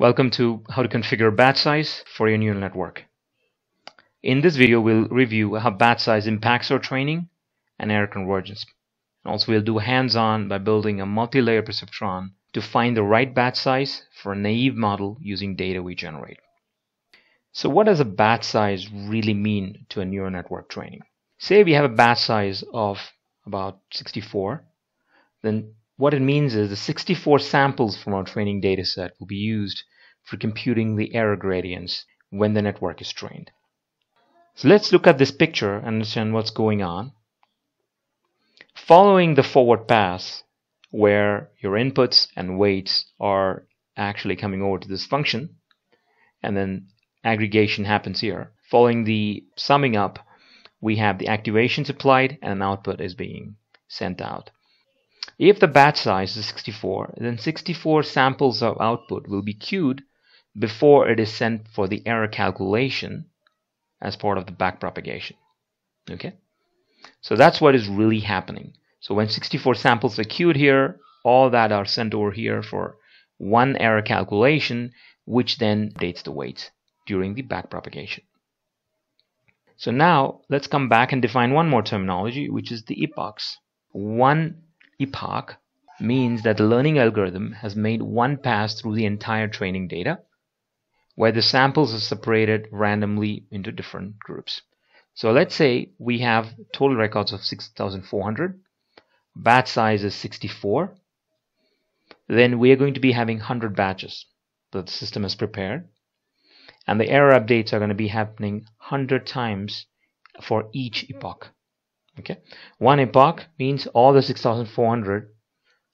Welcome to how to configure batch size for your neural network. In this video we'll review how batch size impacts our training and error convergence. Also we'll do hands-on by building a multi-layer perceptron to find the right batch size for a naive model using data we generate. So what does a batch size really mean to a neural network training? Say we have a batch size of about 64, then what it means is the 64 samples from our training dataset will be used for computing the error gradients when the network is trained. So let's look at this picture and understand what's going on. Following the forward pass where your inputs and weights are actually coming over to this function, and then aggregation happens here. Following the summing up, we have the activations applied and an output is being sent out. If the batch size is 64, then 64 samples of output will be queued before it is sent for the error calculation as part of the backpropagation. Okay? So that's what is really happening. So when 64 samples are queued here, all that are sent over here for one error calculation, which then updates the weights during the backpropagation. So now let's come back and define one more terminology, which is the epochs. One epoch means that the learning algorithm has made one pass through the entire training data where the samples are separated randomly into different groups. So let's say we have total records of 6,400, batch size is 64, then we are going to be having 100 batches that the system has prepared, and the error updates are going to be happening 100 times for each epoch. Okay. One epoch means all the 6,400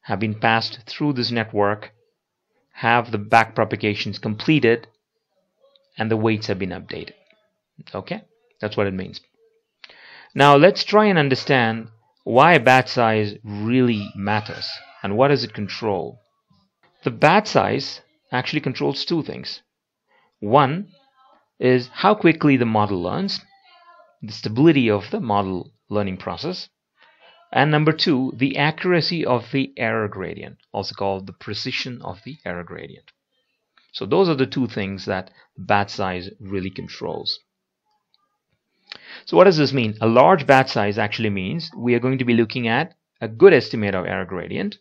have been passed through this network, have the back propagations completed, and the weights have been updated. Okay, that's what it means. Now let's try and understand why batch size really matters and what does it control. The batch size actually controls two things. One is how quickly the model learns, the stability of the model learning process, and number two, the accuracy of the error gradient, also called the precision of the error gradient. So those are the two things that batch size really controls. So what does this mean? A large batch size actually means we are going to be looking at a good estimate of error gradient,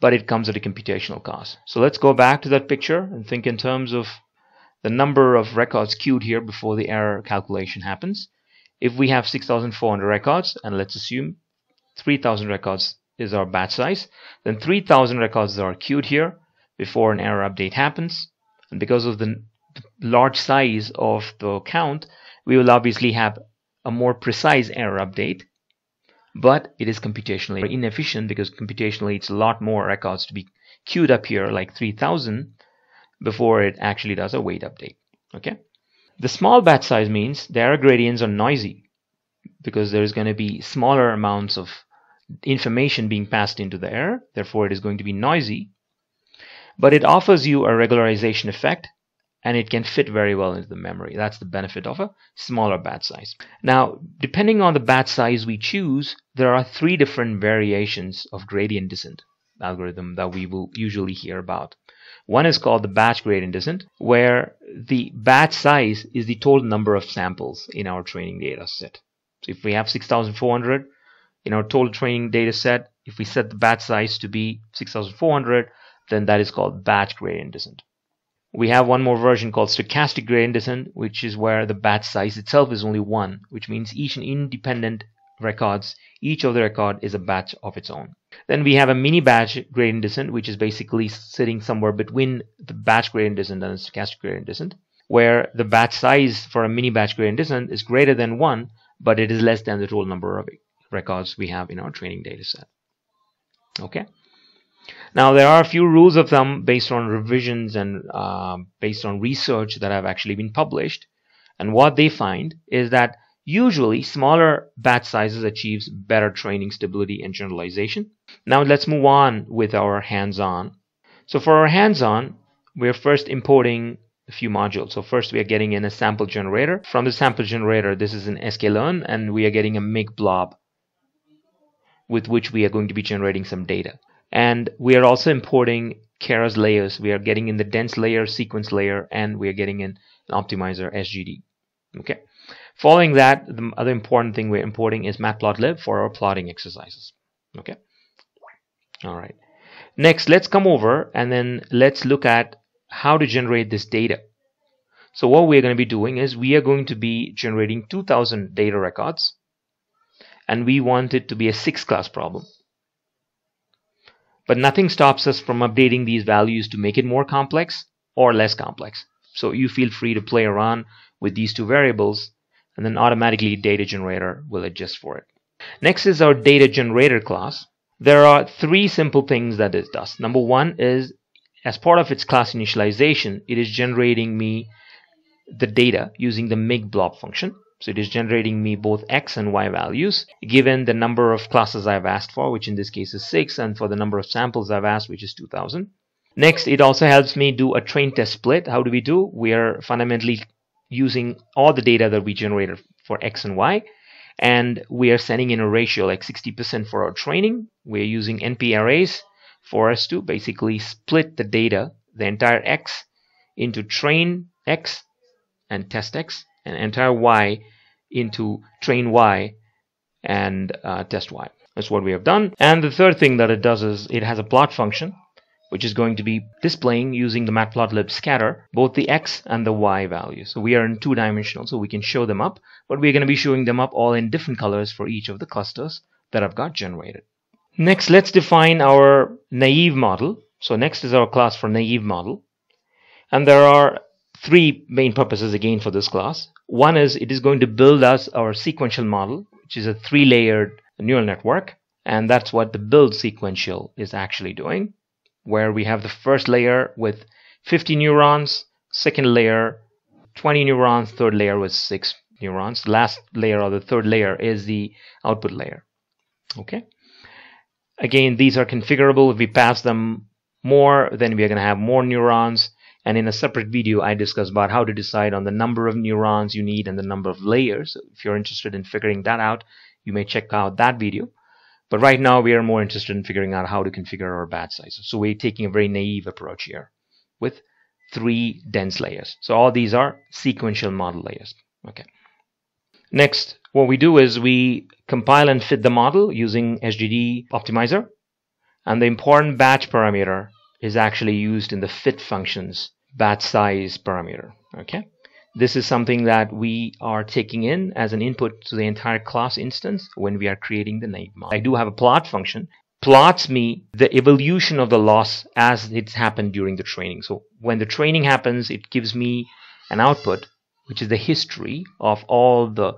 but it comes at a computational cost. So let's go back to that picture and think in terms of the number of records queued here before the error calculation happens. If we have 6,400 records, and let's assume 3,000 records is our batch size, then 3,000 records are queued here before an error update happens. And because of the large size of the count, we will obviously have a more precise error update, but it is computationally inefficient because computationally it's a lot more records to be queued up here, like 3,000, before it actually does a weight update. Okay? The small batch size means the error gradients are noisy because there is going to be smaller amounts of information being passed into the error, therefore it is going to be noisy, but it offers you a regularization effect and it can fit very well into the memory. That's the benefit of a smaller batch size. Now, depending on the batch size we choose, there are three different variations of gradient descent algorithm that we will usually hear about. One is called the batch gradient descent, where the batch size is the total number of samples in our training data set. So if we have 6,400 in our total training data set, if we set the batch size to be 6,400, then that is called batch gradient descent. We have one more version called stochastic gradient descent, which is where the batch size itself is only one, which means each independent records, each of the record is a batch of its own. Then we have a mini batch gradient descent, which is basically sitting somewhere between the batch gradient descent and the stochastic gradient descent, where the batch size for a mini batch gradient descent is greater than one, but it is less than the total number of records we have in our training data set. Okay. Now there are a few rules of thumb based on revisions and based on research that have actually been published, and what they find is that usually, smaller batch sizes achieves better training stability and generalization. Now let's move on with our hands-on. So for our hands-on, we're first importing a few modules. So first we are getting in a sample generator. From the sample generator, this is an sklearn, and we are getting a make blob with which we are going to be generating some data. And we are also importing Keras layers. We are getting in the dense layer, sequence layer, and we are getting in an optimizer SGD. Okay. Following that, the other important thing we're importing is Matplotlib for our plotting exercises. Okay. All right. Next, let's come over and then let's look at how to generate this data. So what we're going to be doing is we are going to be generating 2,000 data records, and we want it to be a 6-class problem. But nothing stops us from updating these values to make it more complex or less complex. So you feel free to play around with these two variables, and then automatically data generator will adjust for it. Next is our data generator class. There are three simple things that it does. Number one is, as part of its class initialization, it is generating me the data using the make_blob function. So it is generating me both x and y values given the number of classes I've asked for, which in this case is 6, and for the number of samples I've asked, which is 2,000. Next, it also helps me do a train test split. How do we do? We are fundamentally using all the data that we generated for x and y, and we are sending in a ratio like 60% for our training. We're using NP arrays for us to basically split the data, the entire x, into train x and test x, and entire y into train y and test y. That's what we have done. And the third thing that it does is it has a plot function which is going to be displaying using the matplotlib scatter both the x and the y values. So we are in 2-dimensional, so we can show them up, but we're going to be showing them up all in different colors for each of the clusters that I've got generated. Next, let's define our naive model. So next is our class for naive model, and there are three main purposes again for this class. One is it is going to build us our sequential model, which is a 3-layered neural network, and that's what the build sequential is actually doing, where we have the first layer with 50 neurons, second layer 20 neurons, third layer with 6 neurons. The last layer or the third layer is the output layer. Okay. Again, these are configurable. If we pass them more, then we are going to have more neurons. And in a separate video, I discuss about how to decide on the number of neurons you need and the number of layers. If you're interested in figuring that out, you may check out that video. But right now, we are more interested in figuring out how to configure our batch size. So we're taking a very naive approach here with 3 dense layers. So all these are sequential model layers. Okay. Next, what we do is we compile and fit the model using SGD optimizer, and the important batch parameter is actually used in the fit function's batch size parameter. Okay, this is something that we are taking in as an input to the entire class instance when we are creating the naive model. I do have a plot function, plots me the evolution of the loss as it's happened during the training. So when the training happens, it gives me an output, which is the history of all the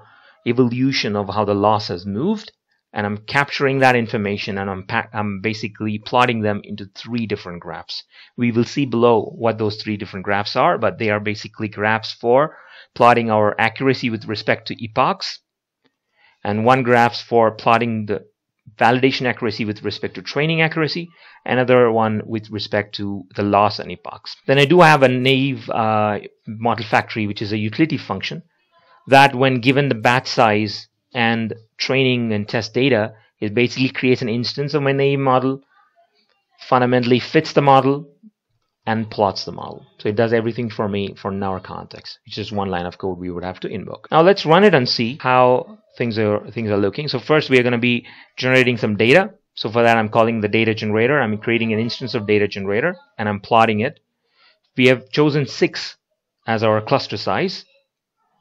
evolution of how the loss has moved. And I'm capturing that information, and I'm basically plotting them into 3 different graphs. We will see below what those 3 different graphs are, but they are basically graphs for plotting our accuracy with respect to epochs, and one graph for plotting the validation accuracy with respect to training accuracy, another one with respect to the loss and epochs. Then I do have a naive model factory, which is a utility function that, when given the batch size and training and test data, it basically creates an instance of my naive model, fundamentally fits the model, and plots the model. So it does everything for me for our context. It's just one line of code we would have to invoke. Now let's run it and see how things are looking. So first we are going to be generating some data. So for that I'm calling the data generator. I'm creating an instance of data generator and I'm plotting it. We have chosen 6 as our cluster size,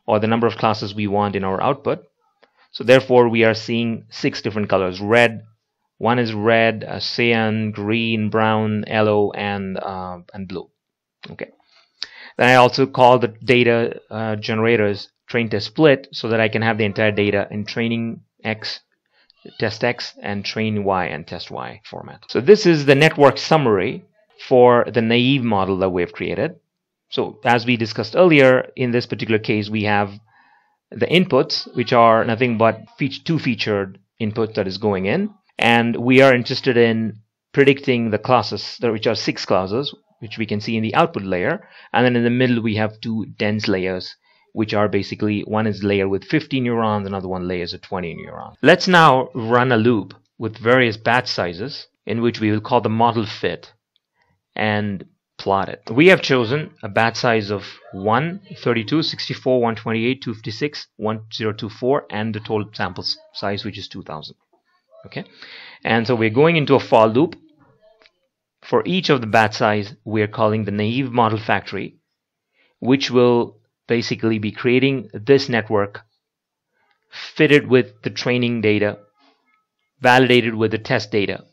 or the number of classes we want in our output. So therefore, we are seeing 6 different colors. Red, one is red, cyan, green, brown, yellow, and blue. Okay. Then I also call the data generators train test split so that I can have the entire data in training X, test X, and train Y and test Y format. So this is the network summary for the naive model that we have created. So as we discussed earlier, in this particular case, we have the inputs, which are nothing but 2 featured inputs that is going in, and we are interested in predicting the classes, which are 6 classes, which we can see in the output layer, and then in the middle we have 2 dense layers, which are basically, one is layer with 50 neurons, another one layers with 20 neurons. Let's now run a loop with various batch sizes in which we will call the model fit, and plot it. We have chosen a batch size of 1, 32, 64, 128, 256, 1024, and the total sample size, which is 2000. Okay, and so we're going into a for loop. For each of the batch size, we're calling the naive model factory, which will basically be creating this network fitted with the training data, validated with the test data,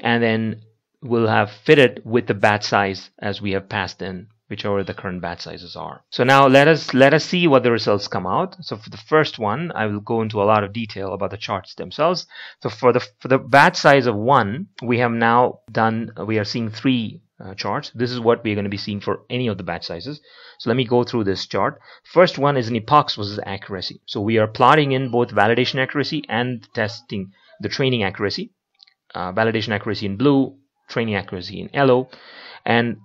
and then we'll have fitted with the batch size as we have passed in whichever the current batch sizes are. So now let us see what the results come out. So for the first one, I will go into a lot of detail about the charts themselves. So for the batch size of 1, we have now done, we are seeing 3 charts. This is what we're going to be seeing for any of the batch sizes. So let me go through this chart. First one is an epochs versus accuracy. So we are plotting in both validation accuracy and testing, the training accuracy. Validation accuracy in blue, training accuracy in yellow, and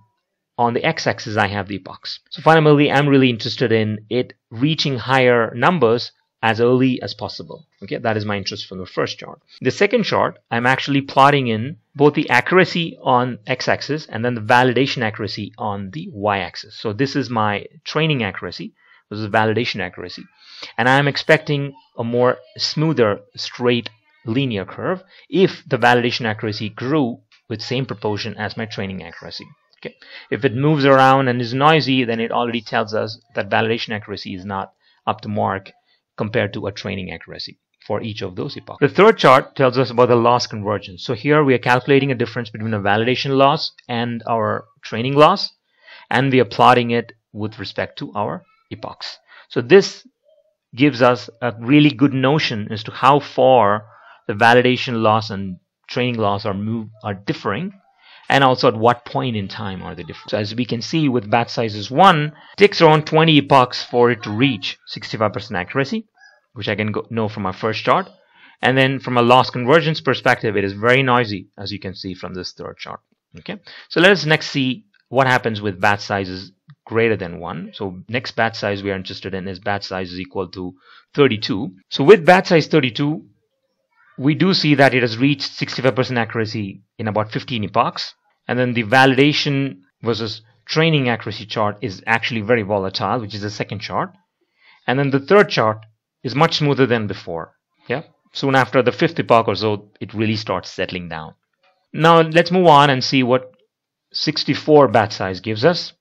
on the x-axis I have the epochs. So fundamentally I'm really interested in it reaching higher numbers as early as possible. Okay, that is my interest from the first chart. The second chart, I'm actually plotting in both the accuracy on x-axis and then the validation accuracy on the y-axis. So this is my training accuracy, this is validation accuracy, and I'm expecting a more smoother, straight, linear curve if the validation accuracy grew with same proportion as my training accuracy. Okay, if it moves around and is noisy, then it already tells us that validation accuracy is not up to mark compared to a training accuracy for each of those epochs. The third chart tells us about the loss convergence. So here we are calculating a difference between a validation loss and our training loss, and we are plotting it with respect to our epochs. So this gives us a really good notion as to how far the validation loss and training loss are differing, and also at what point in time are they different. So as we can see, with batch sizes 1, it takes around 20 epochs for it to reach 65% accuracy, which I can know from our first chart. And then from a loss convergence perspective, it is very noisy, as you can see from this third chart. Okay, so let us next see what happens with batch sizes greater than 1. So next batch size we are interested in is batch size is equal to 32. So with batch size 32, we do see that it has reached 65% accuracy in about 15 epochs, and then the validation versus training accuracy chart is actually very volatile, which is the second chart, and then the third chart is much smoother than before. Yeah, soon after the 5th epoch or so, it really starts settling down. Now let's move on and see what 64 batch size gives us.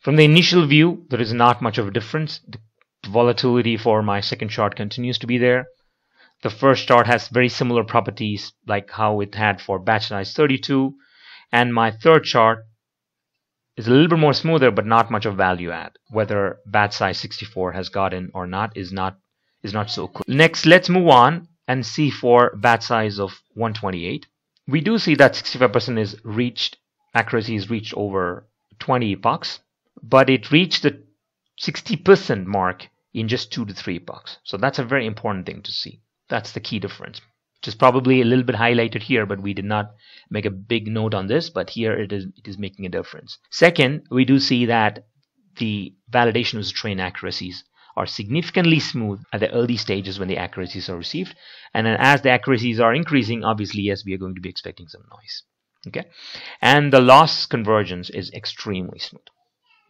From the initial view, there is not much of a difference. The volatility for my second chart continues to be there. The first chart has very similar properties like how it had for batch size 32, and my third chart is a little bit more smoother but not much of value add. Whether batch size 64 has gotten or not is not so clear. Next, let's move on and see for batch size of 128. We do see that 65% is reached, accuracy is reached over 20 epochs, but it reached the 60% mark in just 2 to 3 epochs. So that's a very important thing to see. That's the key difference, which is probably a little bit highlighted here, but we did not make a big note on this, but here it is making a difference. Second, we do see that the validation versus train accuracies are significantly smooth at the early stages when the accuracies are received, and then as the accuracies are increasing, obviously yes, we are going to be expecting some noise. Okay, and the loss convergence is extremely smooth.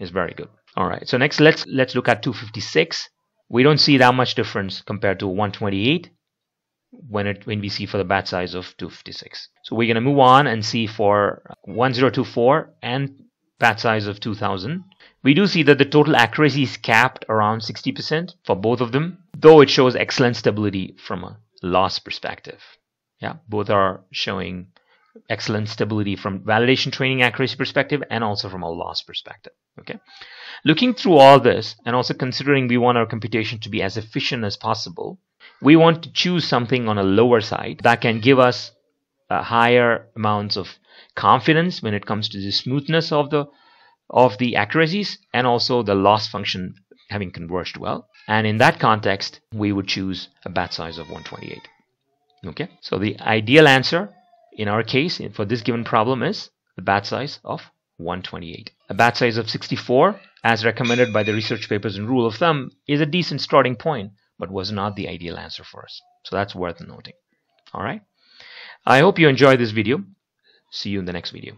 It's very good. All right, so next let's look at 256. We don't see that much difference compared to 128 when we see for the batch size of 256. So we're going to move on and see for 1024 and batch size of 2000. We do see that the total accuracy is capped around 60% for both of them, though it shows excellent stability from a loss perspective. Yeah, both are showing excellent stability from validation training accuracy perspective and also from a loss perspective. Okay, looking through all this and also considering we want our computation to be as efficient as possible, we want to choose something on a lower side that can give us higher amounts of confidence when it comes to the smoothness of the accuracies and also the loss function having converged well. And in that context, we would choose a batch size of 128. Okay, so the ideal answer in our case for this given problem is the batch size of 128. A batch size of 64, as recommended by the research papers and rule of thumb, is a decent starting point, but was not the ideal answer for us. So that's worth noting. All right, I hope you enjoyed this video. See you in the next video.